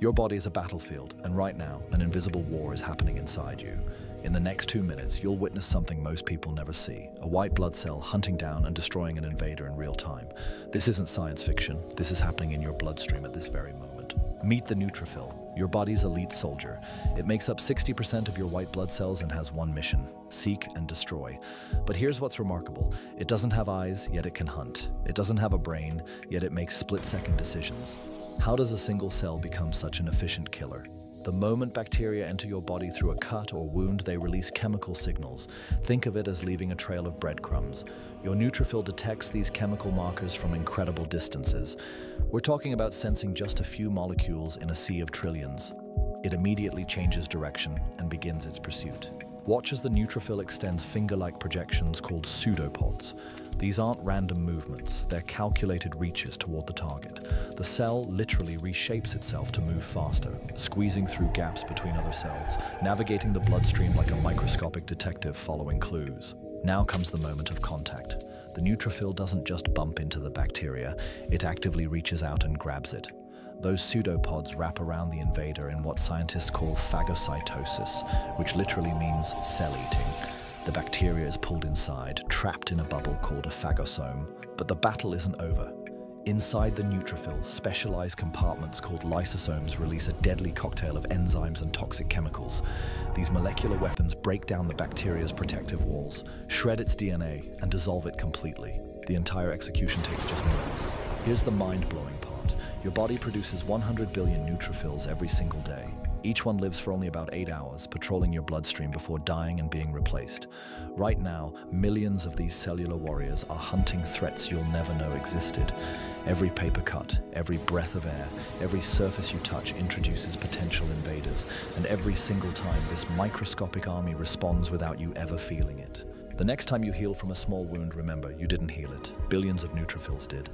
Your body is a battlefield, and right now, an invisible war is happening inside you. In the next 2 minutes, you'll witness something most people never see, a white blood cell hunting down and destroying an invader in real time. This isn't science fiction. This is happening in your bloodstream at this very moment. Meet the neutrophil, your body's elite soldier. It makes up 60% of your white blood cells and has one mission: seek and destroy. But here's what's remarkable. It doesn't have eyes, yet it can hunt. It doesn't have a brain, yet it makes split-second decisions. How does a single cell become such an efficient killer? The moment bacteria enter your body through a cut or wound, they release chemical signals. Think of it as leaving a trail of breadcrumbs. Your neutrophil detects these chemical markers from incredible distances. We're talking about sensing just a few molecules in a sea of trillions. It immediately changes direction and begins its pursuit. Watch as the neutrophil extends finger-like projections called pseudopods. These aren't random movements, they're calculated reaches toward the target. The cell literally reshapes itself to move faster, squeezing through gaps between other cells, navigating the bloodstream like a microscopic detective following clues. Now comes the moment of contact. The neutrophil doesn't just bump into the bacteria, it actively reaches out and grabs it. Those pseudopods wrap around the invader in what scientists call phagocytosis, which literally means cell eating. The bacteria is pulled inside, trapped in a bubble called a phagosome. But the battle isn't over. Inside the neutrophil, specialized compartments called lysosomes release a deadly cocktail of enzymes and toxic chemicals. These molecular weapons break down the bacteria's protective walls, shred its DNA, and dissolve it completely. The entire execution takes just minutes. Here's the mind-blowing part. Your body produces 100 billion neutrophils every single day. Each one lives for only about 8 hours, patrolling your bloodstream before dying and being replaced. Right now, millions of these cellular warriors are hunting threats you'll never know existed. Every paper cut, every breath of air, every surface you touch introduces potential invaders, and every single time this microscopic army responds without you ever feeling it. The next time you heal from a small wound, remember, you didn't heal it. Billions of neutrophils did.